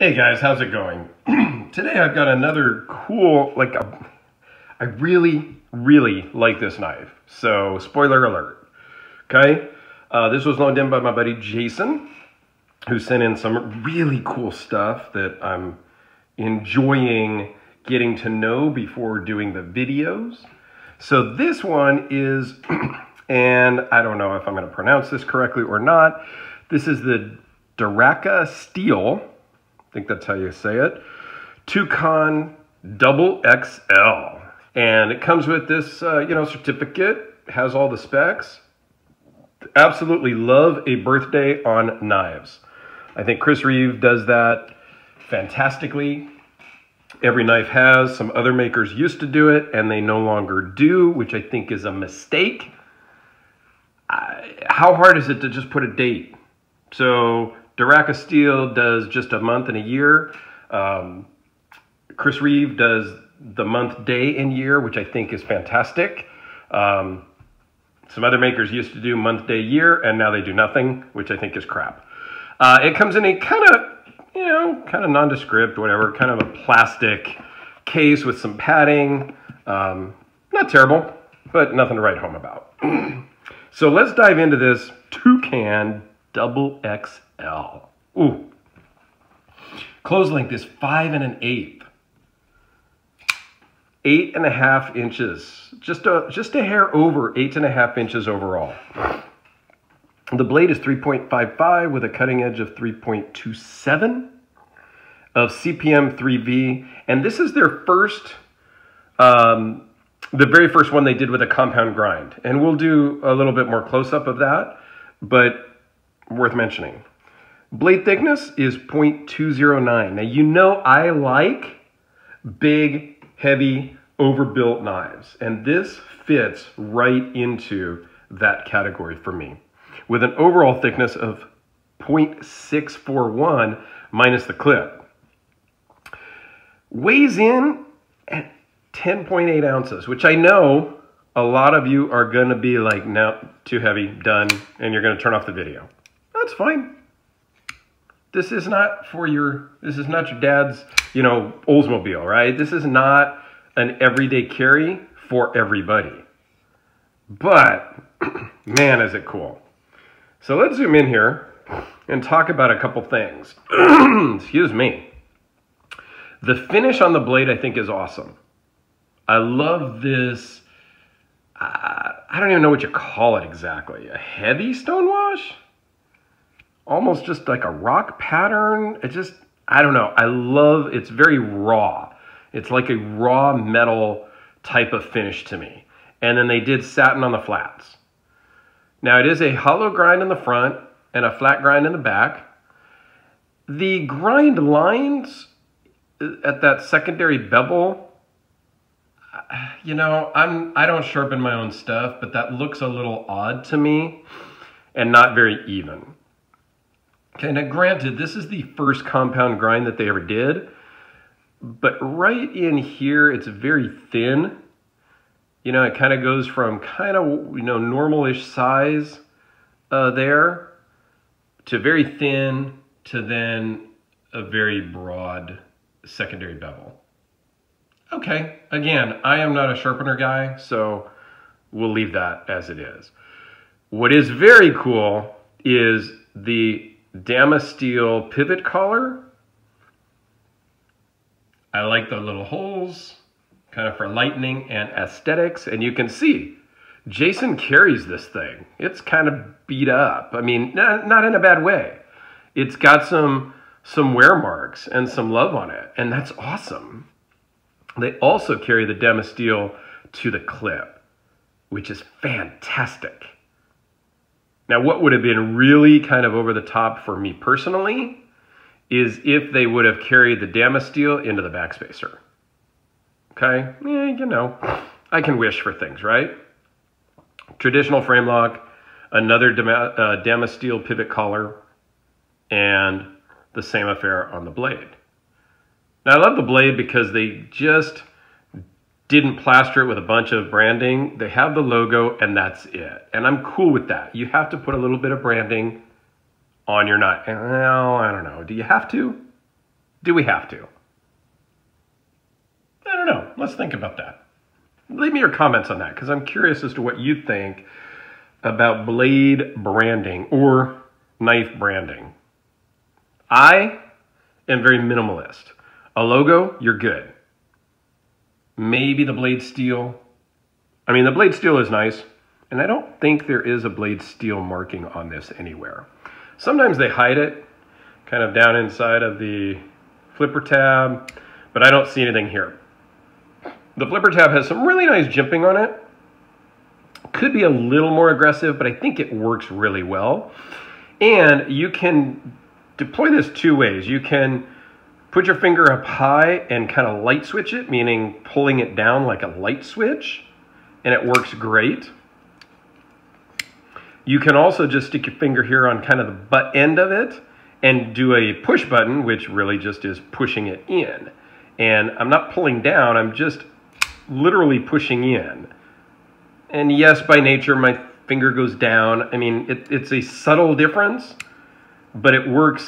Hey guys, how's it going? Today I've got another cool, like, I really like this knife. So, spoiler alert, okay? This was loaned in by my buddy Jason, who sent in some really cool stuff that I'm enjoying getting to know before doing the videos. So this one is, and I don't know if I'm going to pronounce this correctly or not, this is the Daraca Steel. I think that's how you say it, Toucan XXL, and it comes with this, you know, certificate. Has all the specs. Absolutely love a birthday on knives. I think Chris Reeve does that fantastically. Every knife has. Some other makers used to do it, and they no longer do, which I think is a mistake. How hard is it to just put a date? So Daraca Steel does just a month and a year. Chris Reeve does the month, day, and year, which I think is fantastic. Some other makers used to do month, day, year, and now they do nothing, which I think is crap. It comes in a kind of, you know, kind of nondescript, whatever, kind of a plastic case with some padding. Not terrible, but nothing to write home about. So let's dive into this Toucan XXL. Ooh. Close length is 5 1/8. 8.5 inches. Just a hair over 8.5 inches overall. The blade is 3.55 with a cutting edge of 3.27 of CPM 3V. And this is their first, the very first one they did with a compound grind. And we'll do a little bit more close up of that, but worth mentioning. Blade thickness is 0.209. Now, you know I like big, heavy, overbuilt knives, and this fits right into that category for me, with an overall thickness of 0.641 minus the clip. Weighs in at 10.8 ounces, which I know a lot of you are going to be like, no, too heavy, done, and you're going to turn off the video. That's fine. This is not for your, this is not your dad's, you know, Oldsmobile, right? This is not an everyday carry for everybody. But, man, is it cool. So let's zoom in here and talk about a couple things. Excuse me. The finish on the blade, I think, is awesome. I love this, I don't even know what you call it exactly. A heavy stonewash? Almost just like a rock pattern. It just, I don't know. I love, it's very raw. It's like a raw metal type of finish to me. And then they did satin on the flats. Now it is a hollow grind in the front and a flat grind in the back. The grind lines at that secondary bevel, you know, I don't sharpen my own stuff, but that looks a little odd to me and not very even. Okay, now granted, this is the first compound grind that they ever did, but right in here, it's very thin. You know, it kind of goes from kind of, you know, normal-ish size there to very thin to then a very broad secondary bevel. Okay, again, I am not a sharpener guy, so we'll leave that as it is. What is very cool is the Damasteel pivot collar. I like the little holes, kind of for lightning and aesthetics. And you can see, Jason carries this thing. It's kind of beat up. I mean, not in a bad way. It's got some wear marks and some love on it, and that's awesome. They also carry the Damasteel to the clip, which is fantastic. Now, what would have been really kind of over the top for me personally is if they would have carried the Damasteel into the backspacer. Okay? Yeah, you know, I can wish for things, right? Traditional frame lock, another Damasteel pivot collar, and the same affair on the blade. Now, I love the blade because they just didn't plaster it with a bunch of branding. They have the logo and that's it. And I'm cool with that. You have to put a little bit of branding on your knife. Well, I don't know. Do you have to? Do we have to? I don't know. Let's think about that. Leave me your comments on that, because I'm curious as to what you think about blade branding or knife branding. I am very minimalist. A logo, you're good. Maybe the blade steel. I mean, the blade steel is nice, and I don't think there is a blade steel marking on this anywhere. Sometimes they hide it kind of down inside of the flipper tab, but I don't see anything here. The flipper tab has some really nice jimping on it. Could be a little more aggressive, but I think it works really well. And you can deploy this two ways. You can put your finger up high and kind of light switch it, meaning pulling it down like a light switch, and it works great. You can also just stick your finger here on kind of the butt end of it and do a push button, which really just is pushing it in. And I'm not pulling down, I'm just literally pushing in. And yes, by nature, my finger goes down. I mean, it's a subtle difference, but it works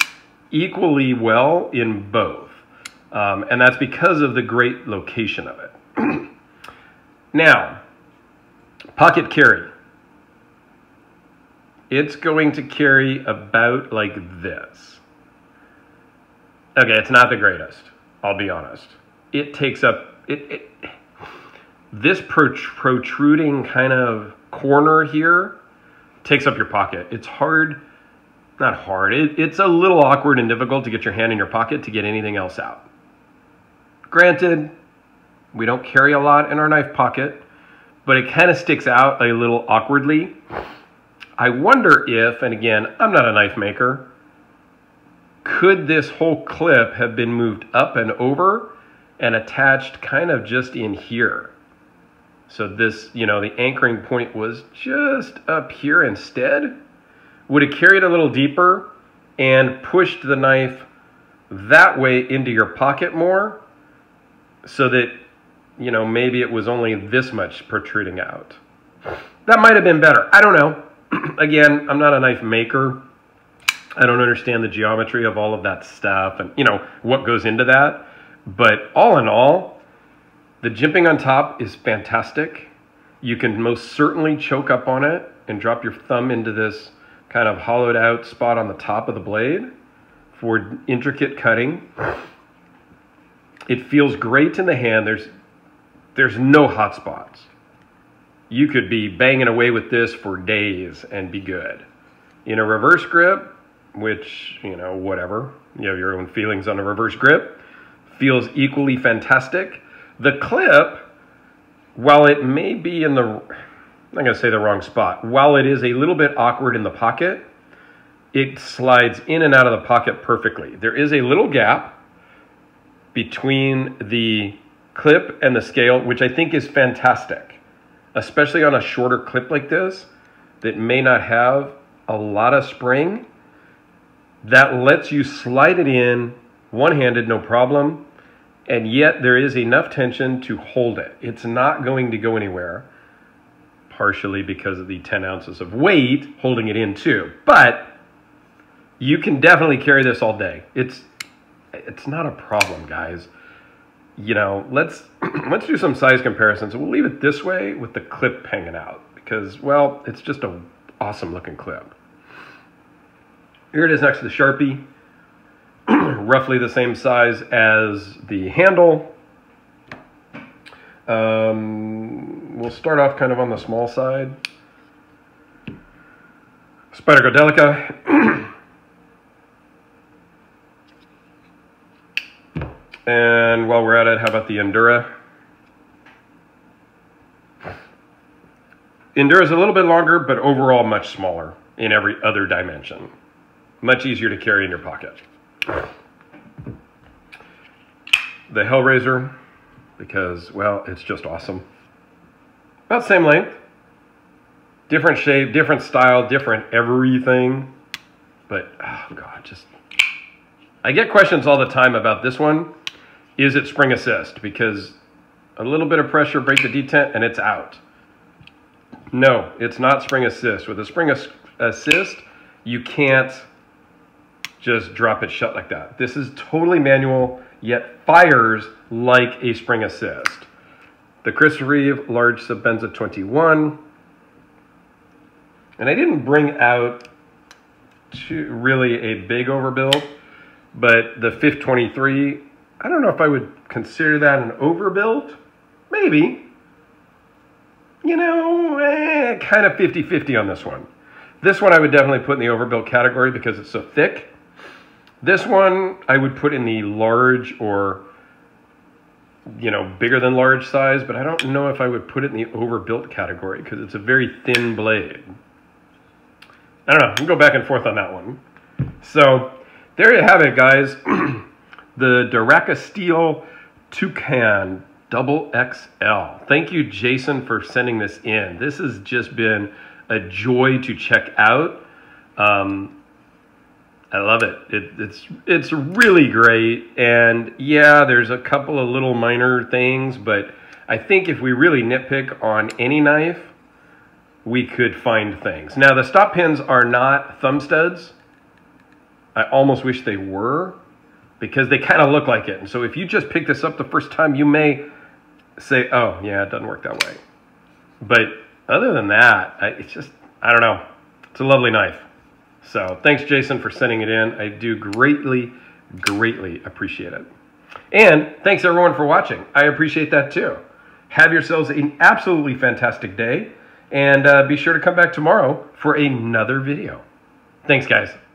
equally well in both. And that's because of the great location of it. Now, pocket carry. It's going to carry about like this. Okay, it's not the greatest. I'll be honest. It takes up, this protruding kind of corner here takes up your pocket. It's hard, not hard, it's a little awkward and difficult to get your hand in your pocket to get anything else out. Granted, we don't carry a lot in our knife pocket, but it kind of sticks out a little awkwardly. I wonder if, and again, I'm not a knife maker, could this whole clip have been moved up and over and attached kind of just in here? So this, you know, the anchoring point was just up here instead. Would it carry it a little deeper and pushed the knife that way into your pocket more so that, you know, maybe it was only this much protruding out? That might have been better. I don't know. Again, I'm not a knife maker. I don't understand the geometry of all of that stuff and, you know, what goes into that. But all in all, the jimping on top is fantastic. You can most certainly choke up on it and drop your thumb into this kind of hollowed out spot on the top of the blade for intricate cutting. It feels great in the hand. There's no hot spots. You could be banging away with this for days and be good. In a reverse grip, which, you know, whatever, you have your own feelings on a reverse grip, feels equally fantastic. The clip, while it may be in the, I'm not gonna say the wrong spot, while it is a little bit awkward in the pocket, it slides in and out of the pocket perfectly. There is a little gap between the clip and the scale, which I think is fantastic, especially on a shorter clip like this that may not have a lot of spring. That lets you slide it in one-handed, no problem, and yet there is enough tension to hold it. It's not going to go anywhere, partially because of the 10 ounces of weight holding it in too. But you can definitely carry this all day. It's not a problem, guys. You know, let's do some size comparisons. We'll leave it this way with the clip hanging out because, well, it's just an awesome-looking clip. Here it is next to the Sharpie, roughly the same size as the handle. We'll start off kind of on the small side. Spyderco Delica. And while we're at it, how about the Endura? Endura is a little bit longer, but overall much smaller in every other dimension. Much easier to carry in your pocket. The Hellraiser, because, well, it's just awesome. About same length, different shape, different style, different everything. But, oh God, just, I get questions all the time about this one. Is it spring assist? Because a little bit of pressure, break the detent, and it's out. No, it's not spring assist. With a spring assist, you can't just drop it shut like that. This is totally manual, yet fires like a spring assist. The Chris Reeve large Sebenza 21. And I didn't bring out really a big overbuild, but the 523, I don't know if I would consider that an overbuild. Maybe. You know, kind of 50-50 on this one. This one I would definitely put in the overbuild category because it's so thick. This one I would put in the large or, you know, bigger than large size, but I don't know if I would put it in the overbuilt category because it's a very thin blade. I don't know. We'll go back and forth on that one. So there you have it, guys. The Daraca Steel Toucan XXL. Thank you, Jason, for sending this in. This has just been a joy to check out. I love it. It's really great. And yeah, there's a couple of little minor things, but I think if we really nitpick on any knife, we could find things. Now, the stop pins are not thumb studs. I almost wish they were because they kind of look like it. And so if you just pick this up the first time, you may say, oh, yeah, it doesn't work that way. But other than that, it's just, I don't know. It's a lovely knife. So thanks, Jason, for sending it in. I do greatly, greatly appreciate it. And thanks, everyone, for watching. I appreciate that, too. Have yourselves an absolutely fantastic day. And be sure to come back tomorrow for another video. Thanks, guys.